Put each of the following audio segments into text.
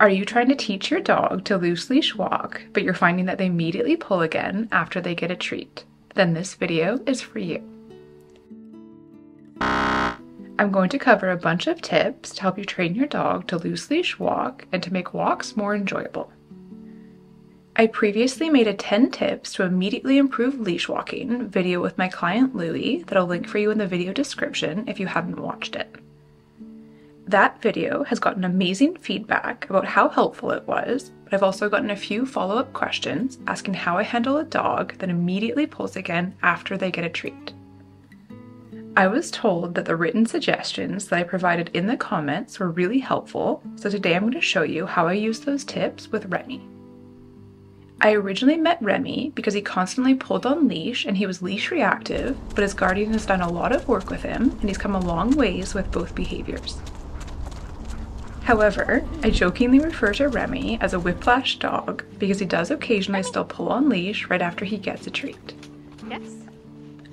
Are you trying to teach your dog to loose leash walk, but you're finding that they immediately pull again after they get a treat? Then this video is for you. I'm going to cover a bunch of tips to help you train your dog to loose leash walk and to make walks more enjoyable. I previously made a 10 tips to immediately improve leash walking video with my client Louie that I'll link for you in the video description if you haven't watched it. That video has gotten amazing feedback about how helpful it was, but I've also gotten a few follow-up questions asking how I handle a dog that immediately pulls again after they get a treat. I was told that the written suggestions that I provided in the comments were really helpful, so today I'm going to show you how I use those tips with Remy. I originally met Remy because he constantly pulled on leash and he was leash reactive, but his guardian has done a lot of work with him and he's come a long ways with both behaviors. However, I jokingly refer to Remy as a whiplash dog because he does occasionally still pull on leash right after he gets a treat. Yes.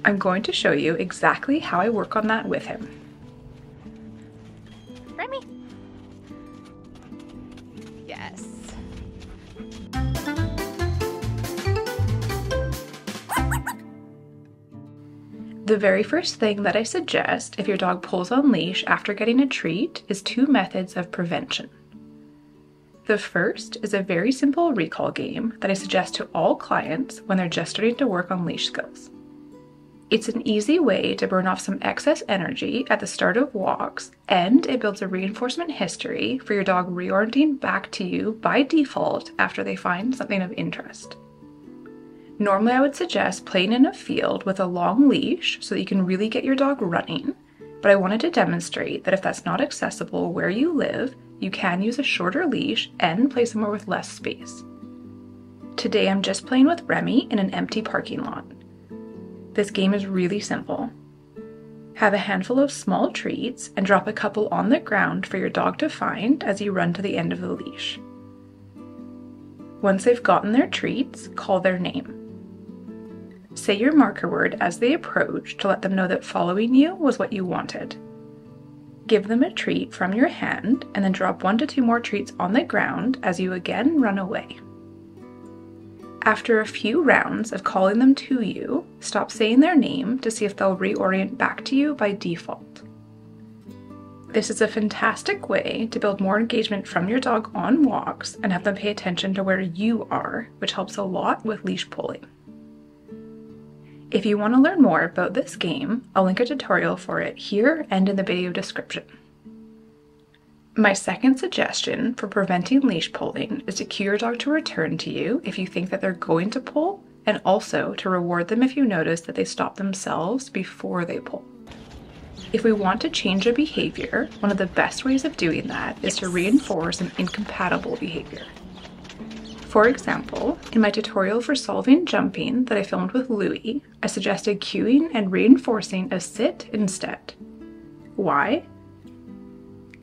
I'm going to show you exactly how I work on that with him. Remy. Yes. The very first thing that I suggest if your dog pulls on leash after getting a treat is two methods of prevention. The first is a very simple recall game that I suggest to all clients when they're just starting to work on leash skills. It's an easy way to burn off some excess energy at the start of walks, and it builds a reinforcement history for your dog reorienting back to you by default after they find something of interest. Normally, I would suggest playing in a field with a long leash so that you can really get your dog running, but I wanted to demonstrate that if that's not accessible where you live, you can use a shorter leash and play somewhere with less space. Today, I'm just playing with Remy in an empty parking lot. This game is really simple. Have a handful of small treats and drop a couple on the ground for your dog to find as you run to the end of the leash. Once they've gotten their treats, call their name. Say your marker word as they approach to let them know that following you was what you wanted. Give them a treat from your hand and then drop 1 to 2 more treats on the ground as you again run away. After a few rounds of calling them to you, stop saying their name to see if they'll reorient back to you by default. This is a fantastic way to build more engagement from your dog on walks and have them pay attention to where you are, which helps a lot with leash pulling. If you want to learn more about this game, I'll link a tutorial for it here and in the video description. My second suggestion for preventing leash pulling is to cue your dog to return to you if you think that they're going to pull, and also to reward them if you notice that they stop themselves before they pull. If we want to change a behavior, one of the best ways of doing that is to reinforce an incompatible behavior. For example, in my tutorial for solving jumping that I filmed with Louie, I suggested cueing and reinforcing a sit instead. Why?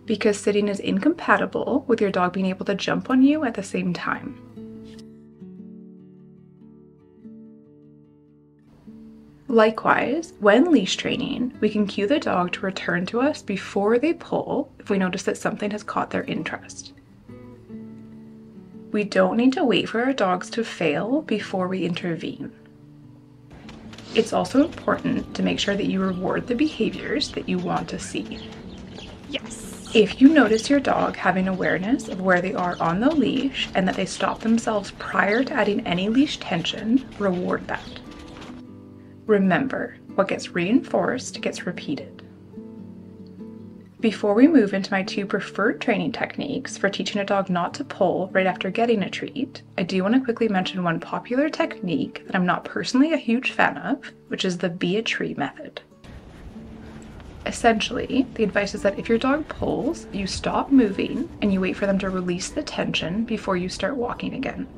Because sitting is incompatible with your dog being able to jump on you at the same time. Likewise, when leash training, we can cue the dog to return to us before they pull if we notice that something has caught their interest. We don't need to wait for our dogs to fail before we intervene. It's also important to make sure that you reward the behaviors that you want to see. Yes. If you notice your dog having awareness of where they are on the leash and that they stop themselves prior to adding any leash tension, reward that. Remember, what gets reinforced gets repeated. Before we move into my two preferred training techniques for teaching a dog not to pull right after getting a treat, I do want to quickly mention one popular technique that I'm not personally a huge fan of, which is the be a tree method. Essentially, the advice is that if your dog pulls, you stop moving and you wait for them to release the tension before you start walking again.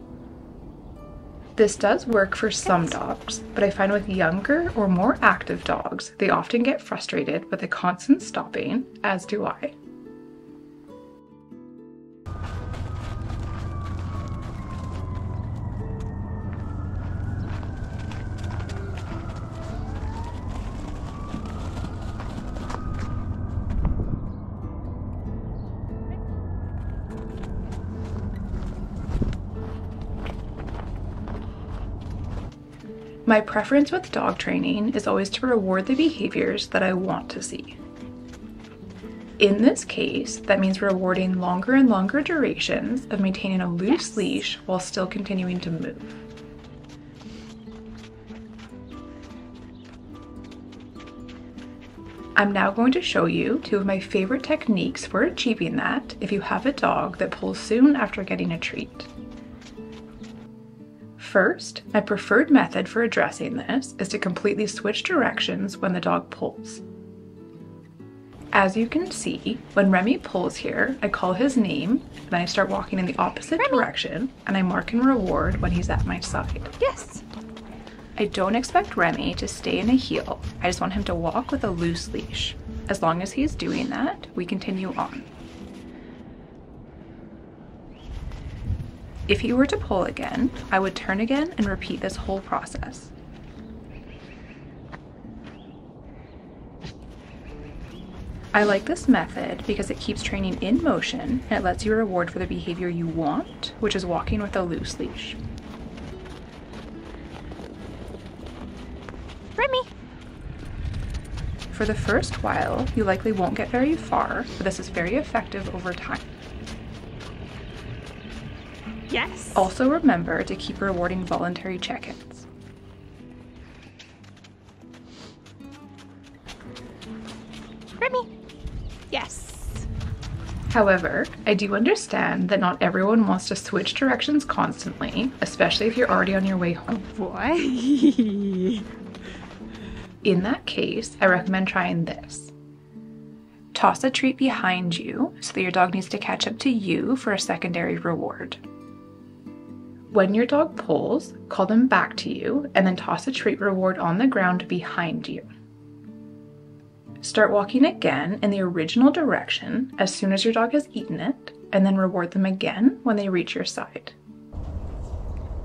This does work for some dogs, but I find with younger or more active dogs, they often get frustrated with the constant stopping, as do I. My preference with dog training is always to reward the behaviors that I want to see. In this case, that means rewarding longer and longer durations of maintaining a loose leash while still continuing to move. I'm now going to show you two of my favorite techniques for achieving that if you have a dog that pulls soon after getting a treat. First, my preferred method for addressing this is to completely switch directions when the dog pulls. As you can see, when Remy pulls here, I call his name, and I start walking in the opposite direction, and I mark and reward when he's at my side. Yes! I don't expect Remy to stay in a heel. I just want him to walk with a loose leash. As long as he's doing that, we continue on. If he were to pull again, I would turn again and repeat this whole process. I like this method because it keeps training in motion and it lets you reward for the behavior you want, which is walking with a loose leash. Remy! For the first while, you likely won't get very far, but this is very effective over time. Yes! Also remember to keep rewarding voluntary check-ins. Remy! Yes. However, I do understand that not everyone wants to switch directions constantly, especially if you're already on your way home. Oh boy. In that case, I recommend trying this. Toss a treat behind you so that your dog needs to catch up to you for a secondary reward. When your dog pulls, call them back to you and then toss a treat reward on the ground behind you. Start walking again in the original direction as soon as your dog has eaten it, and then reward them again when they reach your side.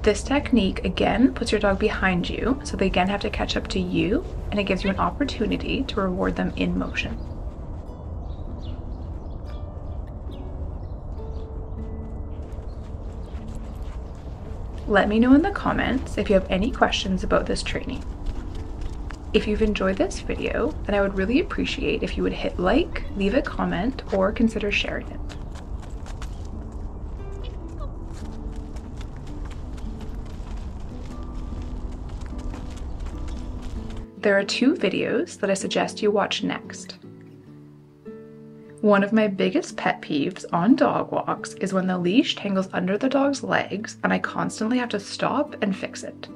This technique again puts your dog behind you, so they again have to catch up to you, and it gives you an opportunity to reward them in motion. Let me know in the comments if you have any questions about this training. If you've enjoyed this video, then I would really appreciate if you would hit like, leave a comment, or consider sharing it. There are two videos that I suggest you watch next. One of my biggest pet peeves on dog walks is when the leash tangles under the dog's legs and I constantly have to stop and fix it.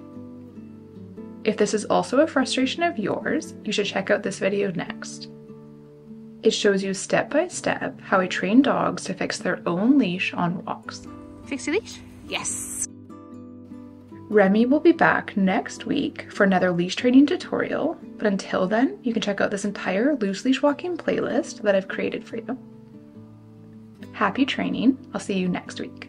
If this is also a frustration of yours, you should check out this video next. It shows you step by step how I train dogs to fix their own leash on walks. Fix your leash? Yes! Remy will be back next week for another leash training tutorial, but until then, you can check out this entire loose leash walking playlist that I've created for you. Happy training! I'll see you next week.